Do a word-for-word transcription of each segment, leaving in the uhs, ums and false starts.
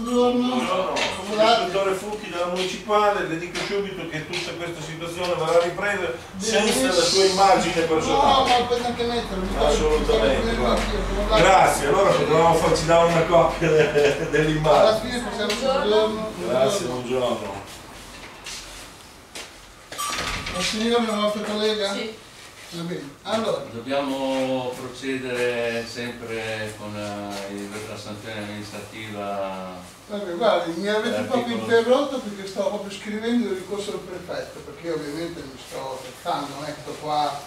Buongiorno, buongiorno, sono il dottore Fucchi della Municipale, le dico subito che tutta questa situazione verrà ripresa senza la sua immagine personale. No, ma puoi anche metterlo. Assolutamente. Grazie, allora potevamo farci dare una copia dell'immagine. Alla fine possiamo buongiorno. Grazie, buongiorno. La signora è una nostra collega? Sì. Va bene. Allora. Dobbiamo procedere sempre con la sanzione amministrativa. Vabbè, guarda, mi avete proprio interrotto perché stavo proprio scrivendo il ricorso del prefetto, perché ovviamente mi sto aspettando, metto qua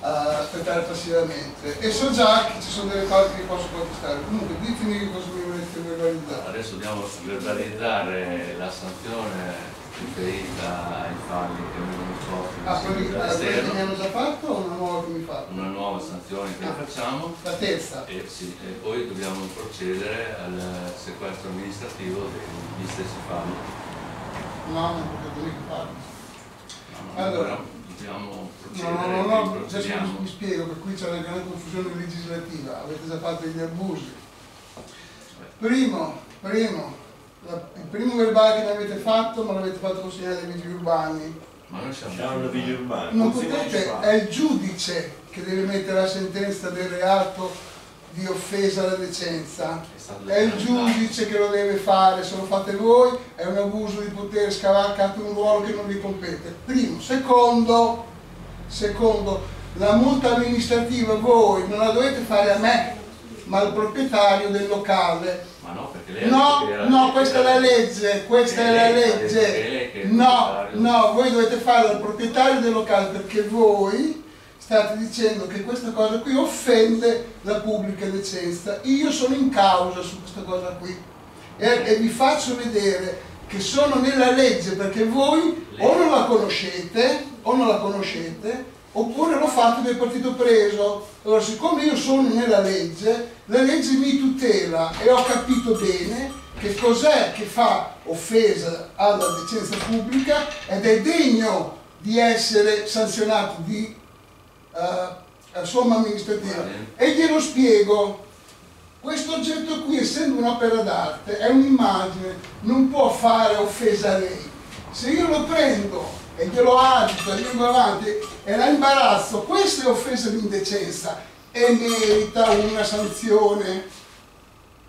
a aspettare passivamente e so già che ci sono delle cose che posso contestare. Comunque ditemi che cosa mi volete verbalizzare. Adesso dobbiamo verbalizzare la sanzione riferita ai falli che vengono scoperti. Ah, quelli che hanno già fatto o una nuova che mi fa? Una nuova sanzione che ah, facciamo. La terza. E, sì, e poi dobbiamo procedere al sequestro amministrativo degli stessi falli. No, non potete mica farlo. No, no, allora, dobbiamo procedere. No, no, no, no, adesso mi, mi spiego, per cui c'è una grande confusione legislativa. Avete già fatto degli abusi. Primo, primo. Il primo verbale che avete fatto, ma l'avete fatto consigliere dei vigili urbani. Ma noi siamo dei vigili urbani. Non potete, è il giudice che deve mettere la sentenza del reato di offesa alla decenza. È il giudice che lo deve fare, se lo fate voi è un abuso di potere, scavalcate un ruolo che non vi compete. Primo. Secondo, secondo, la multa amministrativa voi non la dovete fare a me, ma al proprietario del locale. Ma no, perché lei no, che no, questa è la legge, questa è la legge. No, no, voi dovete farlo al proprietario del locale perché voi state dicendo che questa cosa qui offende la pubblica decenza. Io sono in causa su questa cosa qui e, e vi faccio vedere che sono nella legge perché voi o non la conoscete o non la conoscete oppure l'ho fatto del partito preso. Allora, siccome io sono nella legge, la legge mi tutela e ho capito bene che cos'è che fa offesa alla decenza pubblica ed è degno di essere sanzionato di uh, somma amministrativa. E glielo spiego. Questo oggetto qui, essendo un'opera d'arte, è un'immagine, non può fare offesa a lei. Se io lo prendo e glielo agito, vengo avanti e la imbarazzo, questa è offesa di indecenza e merita una sanzione,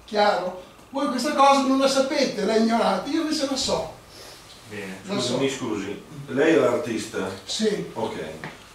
chiaro? Voi questa cosa non la sapete, la ignorate, io invece la so. Bene, la so. Mi scusi, lei è l'artista? Sì. Ok,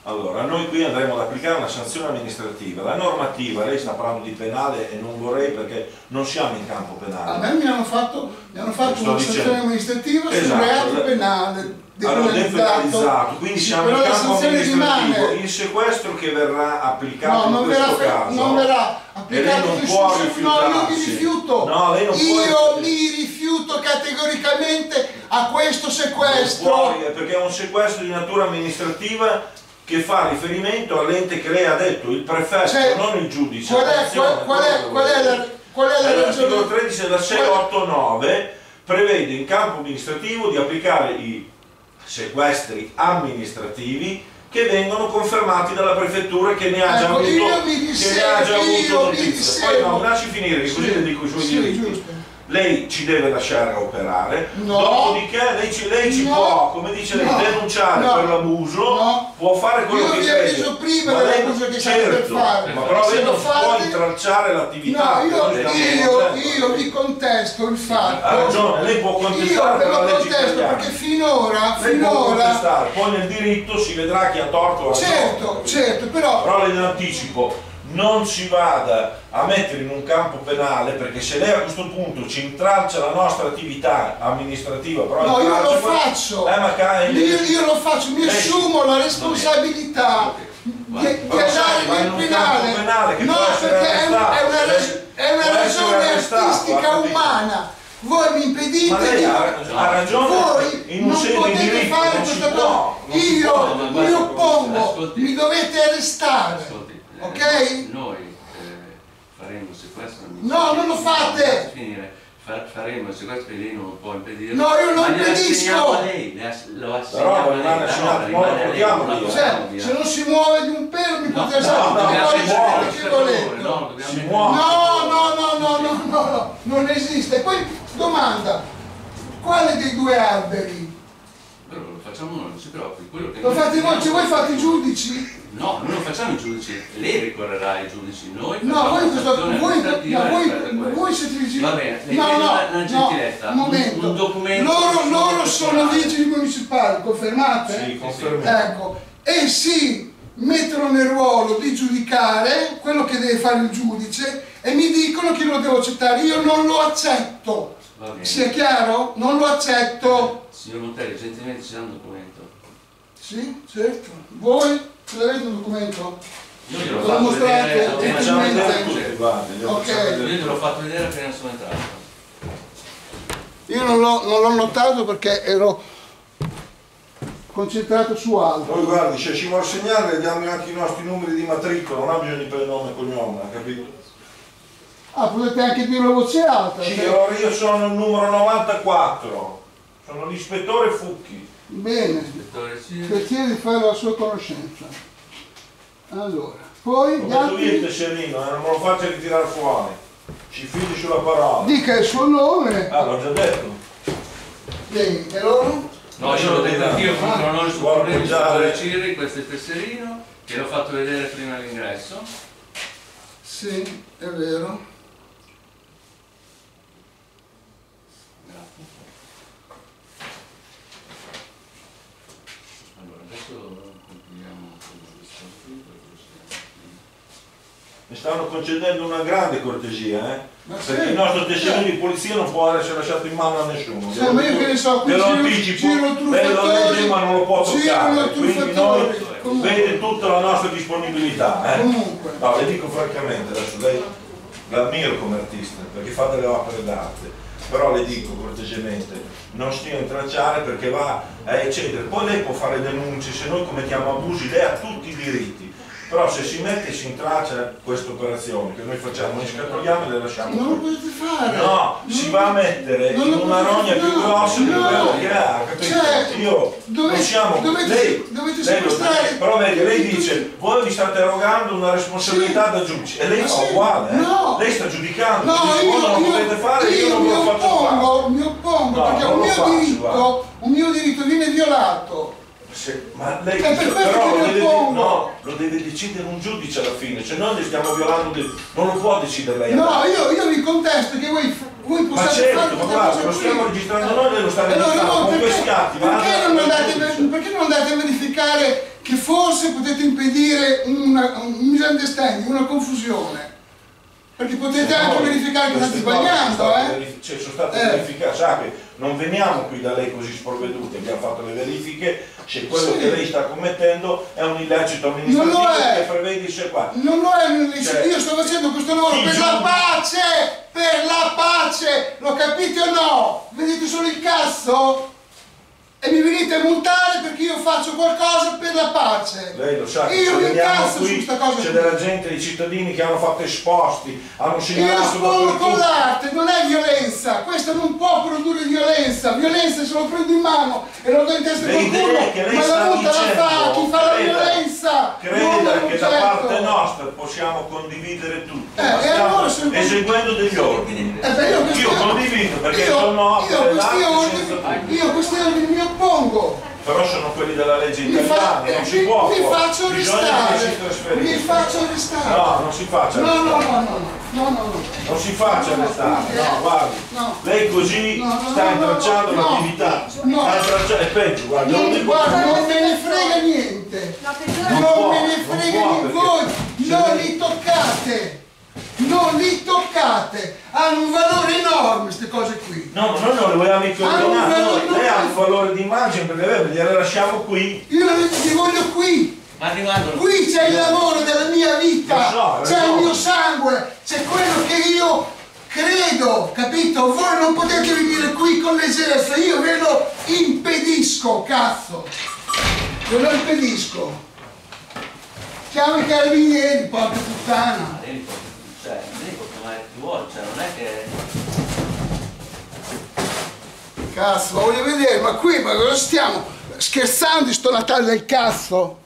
allora noi qui andremo ad applicare una sanzione amministrativa, la normativa, lei sta parlando di penale e non vorrei perché non siamo in campo penale. A me mi hanno fatto, mi hanno fatto una dicendo. sanzione amministrativa esatto, sul reato la... penale. Allora, depenalizzato, quindi siamo in campo amministrativo, il sequestro che verrà applicato no, in questo verrà, caso non verrà applicato non può rifiutarsi. No, io mi rifiuto, no, lei non io può... mi rifiuto categoricamente a questo sequestro. Non può, perché è un sequestro di natura amministrativa che fa riferimento all'ente che lei ha detto, il prefetto, cioè, non il giudice. Qual è, qual, qual è, qual è la, qual è la ragione? L'articolo tredici della sei ottantanove prevede in campo amministrativo di applicare i sequestri amministrativi che vengono confermati dalla prefettura che ne ha già avuto notizia. Poi no, lasci finire, che così le dico i suoi diritti. Lei ci deve lasciare operare, dopodiché lei ci può, come dice lei, denunciare per l'abuso, può fare quello che c'è. Io vi avviso prima dell'abuso che c'è per fare. Ma però lei non può intralciare l'attività. No, io vi contesto il fatto. Ha ragione, lei può contestare la legge italiana. Perché finora, finora... Poi nel diritto si vedrà chi ha torto o ha torto. Certo, certo, però... Però le anticipo. Non ci vada a mettere in un campo penale perché se lei a questo punto ci intralcia la nostra attività amministrativa però no, io lo faccio eh, ma io, io lo faccio, mi lei... assumo la responsabilità ma, di, di andare nel penale, penale che no perché è, una, è una, res, è una ragione artistica umana. Voi mi impedite di ha, ha ragione, voi in non potete diritto, fare non questa cosa io può, mi oppongo, mi dovete arrestare. Ok? Noi eh, faremo il sequestro amministrativo. No, non lo fate! Finire. Fa, faremo il sequestro lei non può impedirlo. No, io non impedisco! Ma lei, lo assegniamo a lei. Però rimane cioè, se non si muove di un pelo mi no, potete salvare. No, no, no, no, no, no, no, non esiste. Poi, domanda: quale dei due alberi? Però lo facciamo noi, non si preoccupi. Quello che lo fate voi, cioè voi fate i giudici? No, noi non facciamo i giudici, lei ricorrerà ai giudici, noi no, voi, voi, no, voi, voi siete vicini. Va bene, no, no, una, una gentilezza, no, un, un documento. Loro, loro sono vigili municipali, confermate? Sì, confermate. Ecco, e si mettono nel ruolo di giudicare quello che deve fare il giudice e mi dicono che lo devo accettare, io non lo accetto. Sia chiaro? Non lo accetto. Signor Montelli, gentilmente ci dà un documento. Sì, certo. Voi ce l'avete un documento? Io glielo ho mostrate gentilmente. Ok. Io gliel'ho fatto vedere appena sono entrato. Io non l'ho notato perché ero concentrato su altro. Poi guardi, se ci vuol segnare diamo anche i nostri numeri di matricola, non ha bisogno di prenome e cognome, capito? Ah, potete anche dire la voce alta. Sì, allora io sono il numero novantaquattro, sono l'ispettore Fucchi. Bene, piacere di fare la sua conoscenza. Allora, poi gli altri... Ho detto io Serino, eh, non me lo faccio ritirare fuori, ci fidi sulla parola. Dica il suo nome. Ah, l'ho già detto. Bene, e loro? No, io l'ho detto anch'io, non ho il suo problema. Ciri, questo è il tesserino, che l'ho fatto vedere prima all'ingresso. Sì, è vero. Mi stanno concedendo una grande cortesia, eh? Perché sì, il nostro tesserino sì. di polizia non può essere lasciato in mano a nessuno. Sì, io ma io che ne so, qui girano truffatori, ma non lo può toccare, quindi noi vede tutta la nostra disponibilità. Eh? Comunque. No, le dico francamente, adesso lei l'ammiro come artista, perché fa delle opere d'arte, però le dico cortesemente, non stia a intracciare perché va a eccedere. Poi lei può fare denunce, se noi commettiamo abusi, lei ha tutti i diritti. Però se si mette e si intraccia questa operazione che noi facciamo, noi scatoliamo e le lasciamo. Non lo potete fare! No, non si va a mettere in una rogna fare. più grossa no. di quello che ha, capito? Cioè, io dove, non siamo. Dovete, lei, dovete lei sequestrare. Però vedi, lei dice, voi vi state erogando una responsabilità sì. da giudice. E lei fa sì. uguale, eh? No. Lei sta giudicando, no, dice, io, voi non lo potete fare, io, io non ve lo faccio oppongo, fare. Mi oppongo, no, perché un mio, faccio, diritto, un mio diritto viene violato. Se, ma lei dice, però lo deve, no, lo deve decidere un giudice alla fine, cioè noi stiamo violando, non lo può decidere lei. No, io, io vi contesto che voi, voi possiate fare... Ma certo, ma guarda, lo stiamo registrando noi, noi lo stiamo registrando con questi atti. Perché non andate a verificare che forse potete impedire una, un misunderstanding, una confusione? Perché potete no, anche verificare che state sbagliando, eh? Cioè, sono state eh. verificate, sa che non veniamo qui da lei così sprovvedute, abbiamo fatto le verifiche, se quello sì. che lei sta commettendo è un illecito amministrativo non lo è. che prevedi se qua. Non lo è un illecito, cioè, io sto facendo questo lavoro per la pace, per la pace, lo capite o no? Vedete solo il cazzo? E mi venite a multare perché io faccio qualcosa per la pace. Lei lo sa che io mi incazzo su questa cosa. C'è della gente, dei cittadini che hanno fatto esposti, hanno segnalato. Io lo con l'arte, non è violenza. Questa non può produrre violenza. Violenza se lo prendo in mano e lo do in testa a qualcuno, che lei ma la multa la fa, chi fa la violenza. Creda che da parte nostra possiamo condividere tutto. Eh, ma e allora sono eseguendo degli ordini. Eh beh, io, io condivido perché io, sono io questi ordini. Io questi ordini mi oppongo. Però sono quelli della legge italiana, non si può. Mi faccio arrestare. Mi faccio arrestare. No, non si faccia arrestare. No, no, no, no, no. Non si faccia arrestare. No, guardi. Lei così sta intracciando l'attività. No. È peggio, guarda. Non me ne frega niente. Non me ne frega niente. Voi non li toccate. Non li toccate, hanno un valore enorme queste cose qui. No, no, no, le vogliamo ricordare, lei ha un valore di immagine perché vabbè, gliela lasciamo qui. Io li voglio qui. Arrivando. Qui c'è il lavoro della mia vita, c'è il mio sangue, c'è quello che io credo, capito? Voi non potete venire qui con l'esercito, io ve lo impedisco, cazzo. Ve lo impedisco. Chiamo i carabinieri, porca puttana. Cioè, lei può chiamare più volte, cioè non è che... Cazzo, ma voglio vedere, ma qui, ma cosa stiamo? Scherzando di sto Natale del cazzo?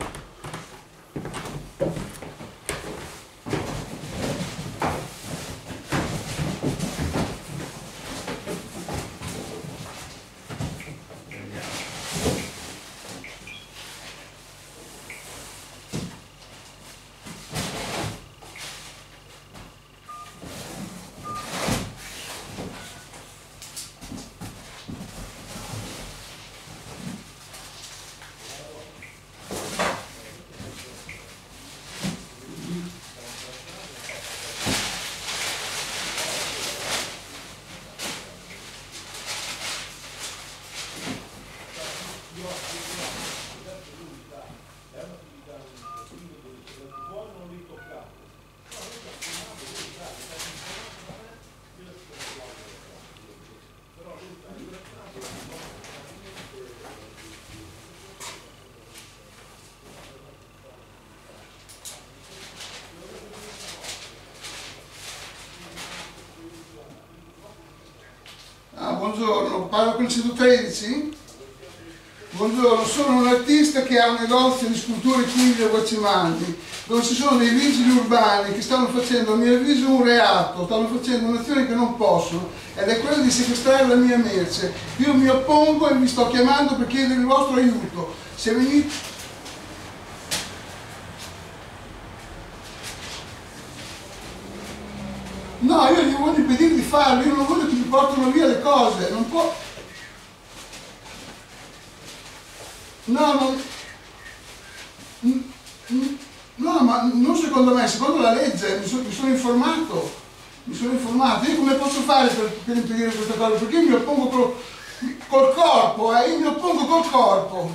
buongiorno, parlo con il centotredici? Buongiorno, sono un artista che ha un negozio di sculture qui in Via Bacimanti, dove ci sono dei vigili urbani che stanno facendo, a mio avviso, un reato, stanno facendo un'azione che non possono, ed è quella di sequestrare la mia merce. Io mi oppongo e vi sto chiamando per chiedere il vostro aiuto. Se venite... No, io gli voglio impedire di farlo, io non voglio che mi portino via le cose, non può... No, non... No, ma non secondo me, secondo la legge, mi, so, mi sono informato, mi sono informato, io come posso fare per, per impedire questa cosa? Perché io mi oppongo col, col corpo, eh, io mi oppongo col corpo.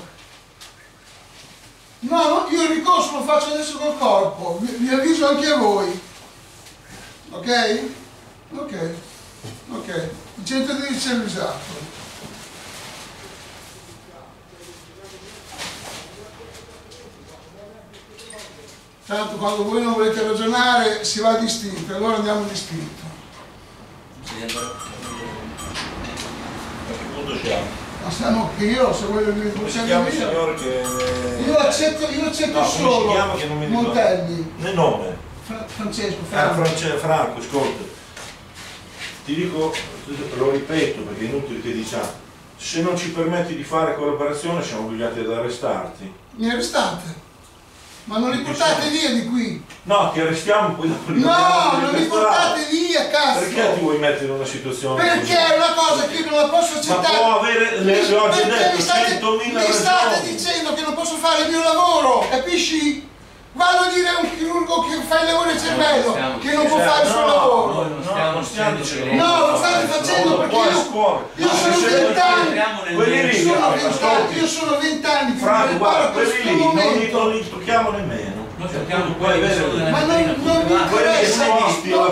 No, no, io il ricorso lo faccio adesso col corpo, vi, vi avviso anche a voi. Ok? Ok, ok, il centotredici è l'usato. Tanto quando voi non volete ragionare si va distinto, allora andiamo distinto. A che punto siamo? Ma siamo che io, se voglio venire in signore che... Io accetto, io accetto no, solo che non mi Montelli. Nel nome? Francesco, Franco. Ah, France, Franco, ascolta, ti dico, lo ripeto perché è inutile che diciamo, se non ci permetti di fare collaborazione siamo obbligati ad arrestarti. Mi arrestate? Ma non li portate via di qui? No, ti arrestiamo poi dopo li No, non li portate via, cazzo! Perché ti vuoi mettere in una situazione perché così? Perché è una cosa che io non la posso accettare! Ma può avere, le ho già detto, centomila ragioni! Mi state dicendo che non posso fare il mio lavoro, capisci? Vado a dire a un chirurgo che fa il lavoro del cervello, no, che non può fare il suo no, lavoro. No, non stiamo, non stiamo dicendo. No, lo state facendo no, perché io, io no, sono vent'anni. Io sono vent'anni che mi preparo questo lì, momento. Non li tocchiamo nemmeno. Noi cerchiamo quelli che sono della mattina. Ma non mi interessa.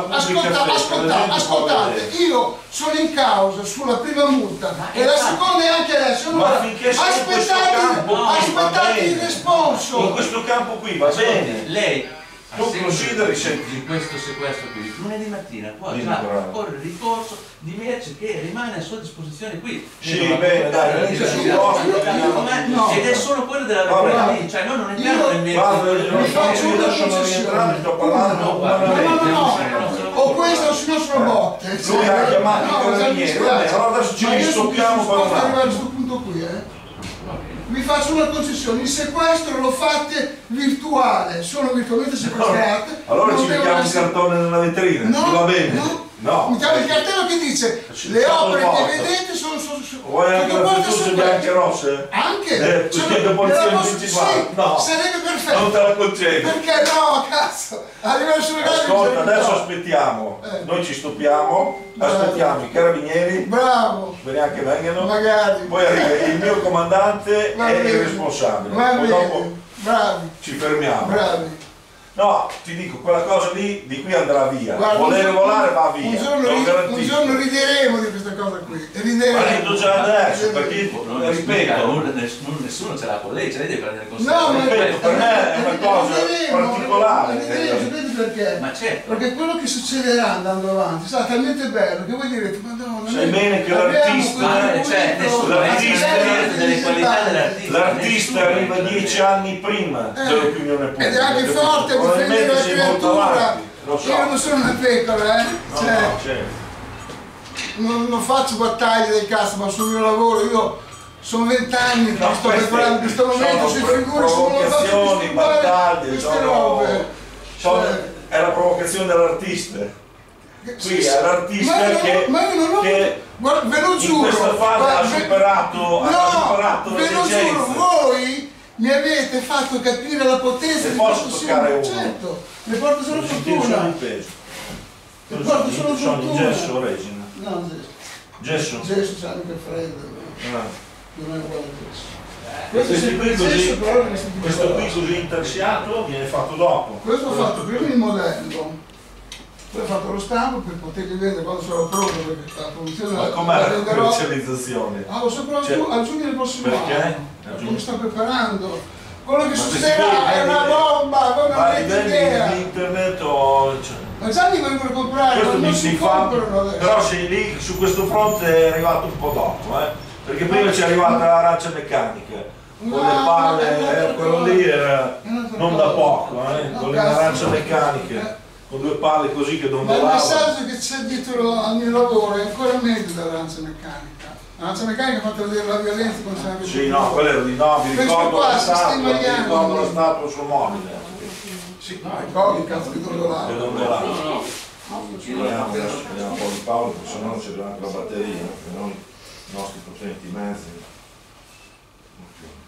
Ascoltate, ascoltate, ascoltate. Io sono in causa sulla prima multa e la seconda è anche adesso. Aspettate il responso. In questo campo qui va bene. Lei tu consideri di questo sequestro qui lunedì mattina può già porre ricorso di merce che rimane a sua disposizione qui. Sì, bene, dai, ed è solo quello della lì, cioè noi non entriamo nel merito. O questo o se no sono botte. Lui ha chiamato il carabinieri, però adesso ci ristocchiamo con questo punto qui, eh. Vi faccio una concessione, il sequestro lo fate virtuale, sono virtualmente sequestrate. No, allora ci mettiamo essere... il cartone nella vetrina, no, va bene? No, no. Mettiamo il cartello che dice le opere che vedete sono sottoposte. Vuoi anche le persone bianche e rosse? Anche? Eh, cioè, le posso... sì, no. Sarebbe perfetto. Non te la concedo. Perché no, cazzo? Arriva sulle cose. Ascolta, adesso aspettiamo, eh. Noi ci stoppiamo. Aspettiamo i carabinieri, bravo, speriamo anche vengano, magari. Poi arriva il mio comandante e il responsabile, poi dopo bravi. Ci fermiamo. Bravi. No, ti dico, quella cosa lì di qui andrà via. Guarda, volere volare va via. Un giorno, rid un giorno rideremo di questa cosa qui. Rideremo. Ma rido già adesso, perché non ripeto, non, nessuno ce l'ha con lei, ce l'hai deve prendere considerazione. No, ma ripeto, per me è una cosa particolare. Sapete perché? Ma certo. Perché quello che succederà andando avanti sarà talmente bello che voi direte, madonna. Sai bene che l'artista l'artista arriva dieci anni prima dell'opinione pubblica. Ed è anche forte. Difendere la creatura, so. Io non sono una pecora, eh? No, cioè, no, certo. non, non faccio battaglie del cazzo, ma sul mio lavoro io sono vent'anni che no, sto preparando in questo momento, si figura sono le provocazioni, battaglie, queste robe. Sono, cioè, è la provocazione dell'artista. Qui è l'artista che, ma io non ho, che guarda, ve lo giuro, in questa fase guarda, ha superato, no, ha superato ve lo giuro, voi mi avete fatto capire la potenza di questo simbolo, certo, ne porto solo fortuna. Ne porto solo fortuna. Gesso Regina. No, gesso. Gesso. Gesso c'è anche freddo. Non è uguale a gesso. Questo qui così intarsiato viene fatto dopo. Questo ho fatto prima il modello. Poi ho fatto lo stampo per poterli vedere quando sarò pronto perché la produzione... Ma com'è la commercializzazione? Ah, lo so, però al giugno del prossimo anno. Perché? Io mi sto preparando, Quello che succederà è una bomba, voi non avete idea. Internet o... Cioè, ma già li vengono a comprare, questo non si comprano adesso. Però sì, lì su questo fronte è arrivato un po' dopo, eh? Perché prima ci è arrivata la raccia meccanica. Con no, le palle, eh, quello lì era non da poco, eh? Con le racce meccaniche, con due palle così che dondolava. Ma il messaggio che c'è dietro a mio lavoro è ancora meglio della lancia meccanica. La lancia meccanica ha fatto vedere la violenza con la violenza. Sì, no, quello era di no, mi ricordo la statua, mi ricordo la statua sul mobile. Sì, no, il Paolo cazzo che dondolava. Che dondolava. No, no, no. Ci vediamo adesso, vediamo un po' di Paolo, perché se no non c'è anche la batteria, perché noi i nostri potenti mezzi. Okay.